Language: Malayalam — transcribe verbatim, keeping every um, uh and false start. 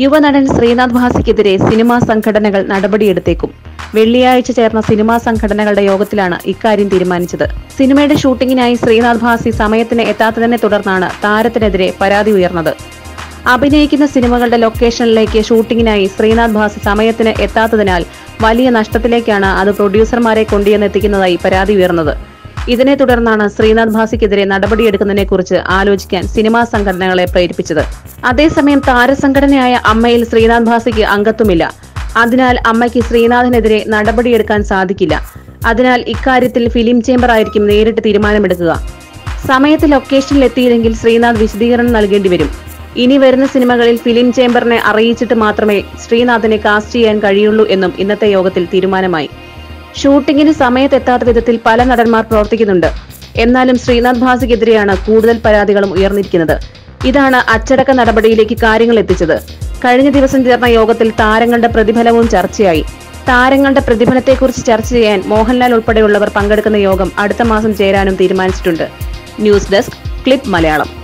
യുവനടൻ ശ്രീനാഥ് ഭാസിക്കെതിരെ സിനിമാ സംഘടനകൾ നടപടിയെടുത്തേക്കും. വെള്ളിയാഴ്ച ചേർന്ന സിനിമാ സംഘടനകളുടെ യോഗത്തിലാണ് ഇക്കാര്യം തീരുമാനിച്ചത്. സിനിമയുടെ ഷൂട്ടിംഗിനായി ശ്രീനാഥ് ഭാസി സമയത്തിന് എത്താത്തതിനെ തുടർന്നാണ് താരത്തിനെതിരെ പരാതി ഉയർന്നത്. അഭിനയിക്കുന്ന സിനിമകളുടെ ലൊക്കേഷനിലേക്ക് ഷൂട്ടിംഗിനായി ശ്രീനാഥ് ഭാസി സമയത്തിന് എത്താത്തതിനാൽ വലിയ നഷ്ടത്തിലേക്കാണ് അത് പ്രൊഡ്യൂസർമാരെ കൊണ്ടുവന്നെത്തിക്കുന്നതായി പരാതി ഉയർന്നത്. ഇതിനെ തുടർന്നാണ് ശ്രീനാഥ് ഭാസിക്കെതിരെ നടപടിയെടുക്കുന്നതിനെ കുറിച്ച് ആലോചിക്കാൻ സിനിമാ സംഘടനകളെ പ്രേരിപ്പിച്ചത്. അതേസമയം താരസംഘടനയായ അമ്മയിൽ ശ്രീനാഥ് ഭാസിക്ക് അംഗത്വമില്ല. അതിനാൽ അമ്മയ്ക്ക് ശ്രീനാഥിനെതിരെ നടപടിയെടുക്കാൻ സാധിക്കില്ല. അതിനാൽ ഇക്കാര്യത്തിൽ ഫിലിം ചേംബർ ആയിരിക്കും നേരിട്ട് തീരുമാനമെടുക്കുക. സമയത്ത് ലൊക്കേഷനിലെത്തിയില്ലെങ്കിൽ ശ്രീനാഥ് വിശദീകരണം നൽകേണ്ടി വരും. ഇനി വരുന്ന സിനിമകളിൽ ഫിലിം ചേംബറിനെ അറിയിച്ചിട്ട് മാത്രമേ ശ്രീനാഥിനെ കാസ്റ്റ് ചെയ്യാൻ കഴിയുള്ളൂ എന്നും ഇന്നത്തെ യോഗത്തിൽ തീരുമാനമായി. ഷൂട്ടിംഗിന് സമയത്തെത്താത്ത വിധത്തിൽ പല നടന്മാർ പ്രവർത്തിക്കുന്നുണ്ട്. എന്നാലും ശ്രീനാഥ് ഭാസിക്കെതിരെയാണ് കൂടുതൽ പരാതികളും ഉയർന്നിരിക്കുന്നത്. ഇതാണ് അച്ചടക്ക നടപടിയിലേക്ക് കാര്യങ്ങൾ എത്തിച്ചത്. കഴിഞ്ഞ ദിവസം ചേർന്ന യോഗത്തിൽ താരങ്ങളുടെ പ്രതിഫലവും ചർച്ചയായി. താരങ്ങളുടെ പ്രതിഫലത്തെക്കുറിച്ച് ചർച്ച ചെയ്യാൻ മോഹൻലാൽ ഉൾപ്പെടെയുള്ളവർ പങ്കെടുക്കുന്ന യോഗം അടുത്ത മാസം ചേരാനും തീരുമാനിച്ചിട്ടുണ്ട്. News desk clip Malayalam.